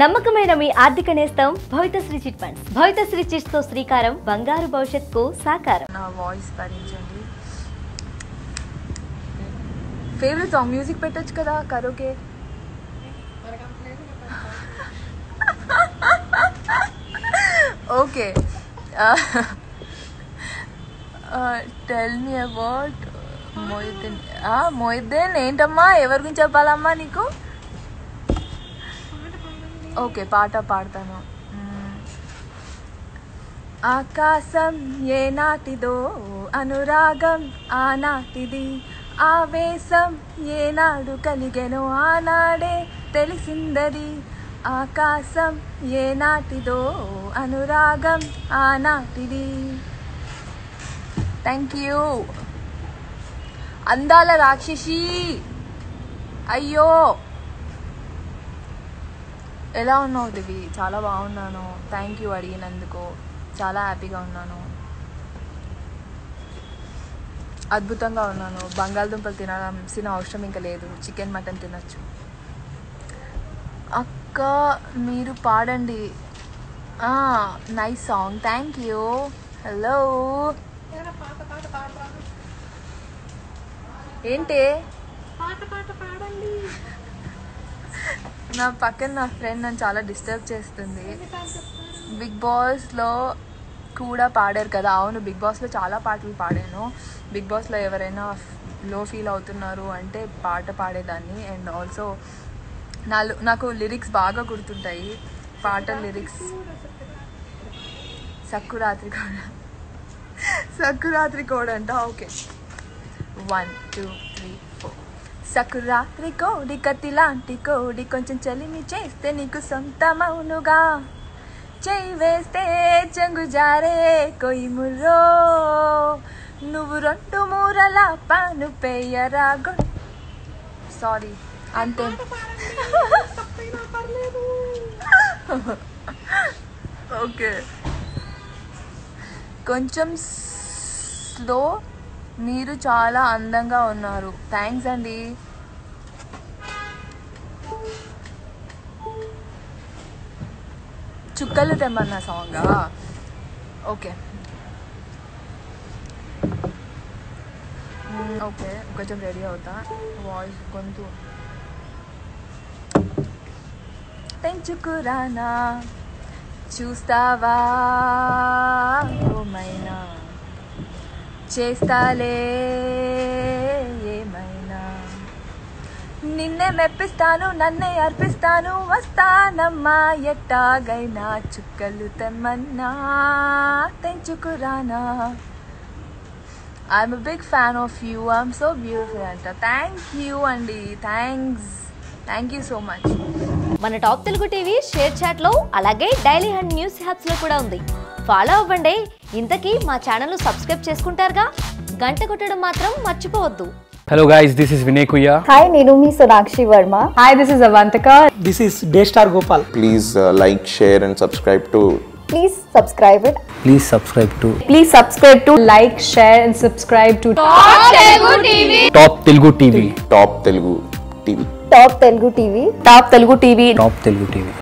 నమ్మకమైన మీ ఆర్థిక నేస్తం Bhavithasri chit funds Bhavithasri chits తో శ్రీకారం బంగారు భవిష్యత్తుకు సాకారం నా వాయిస్ భరించండి ఫేవరెట్ సాంగ్ మ్యూజిక్ పెట్టొచ్చు కదా karaoke okay tell me about మోయిదన్ ఆ మోయిదన్ ఏంటమ్మా ఎవరి గురించి చెప్పాలమ్మా నీకు ओके पाट पाड़ता आकाशम ये नाटिदो अनुरागम आनाटिदी आवेशम ये नाडु कलिगेनो आनाडे तेलिसिंददी आकाशम ये नाटिदो अनुरागम आनाटिदी थैंक यू अंदाला राक्षसी अय्यो ఎలా ఉన్నావు దివి చాలా బాగున్నాను థ్యాంక్ యూ అడిగినందుకు చాలా హ్యాపీగా ఉన్నాను అద్భుతంగా ఉన్నాను బంగాళదుంపలు తినాల్సిన అవసరం ఇంకా లేదు చికెన్ మటన్ తినొచ్చు అక్క మీరు పాడండి nice song thank you hello ఏంటి ना पक्कन ना फ्रेंड ना चाला डिस्टर्ब चेस्तुंदी बिग बॉस लो कूड़ा पाडार कदा अवुनु बिग बॉस लो चाला पाटलु पाडानु बिग बॉस लो एवरैना लो फील अवुतुन्नारु अंटे पाट पाडेदानी एंड आल्सो नाकु लिरिक्स बागा गुर्तुंटायि पाट लिरिक्स सक्कुरात्रि कोड अंट ओके 1 2 3 4 సకురాత్రి కోడి కత్తి లాంటి కోడి కొంచెం చలిమి చేస్తే నీకు సొంతమౌనుగా చేయి వేస్తే చెంగు జారే కొయి ముర్రో నువ్వు రెండు మూరల పాను పేయరా సారీ అంతే ఓకే కొంచెం స్లో మీరు చాలా అందంగా ఉన్నారు థాంక్స్ అండి చుక్కలు తెమ్మన్న సాంగ్ ఓకే ఓకే కొంచెం రెడీ అవుతా వాయిస్ గొంతు పెంచుకురానా చూస్తావా ఓమైనా చేస్తాలే ఏమైనా నిన్నే మెప్పిస్తాను నన్నే అర్పిస్తాను వస్తానమ్మా ఎట్టాగైనా చుక్కలు తెమ్మన్నా తెంచుకురానా I'm a big fan of you I'm so beautiful అంట థ్యాంక్ యూ అండి thanks thank you so much మన టాప్ తెలుగు టీవీ షేర్ చాట్లో అలాగే డైలీ హండ్ న్యూస్ హ్యాప్స్లో కూడా ఉంది ఫాలో అవ్వండి ఇంతకీ మా ఛానల్ సబ్స్క్రైబ్ చేసుకుంటారుగా గంట కొట్టడం మాత్రం మర్చిపోవద్దు hello guys this is Vinay కుయ్యా hi నేను మీ Sonakshi Varma hi this is Avantika this is day star Gopal please like share and subscribe to please subscribe it please subscribe to like share and subscribe to top Telugu TV top Telugu TV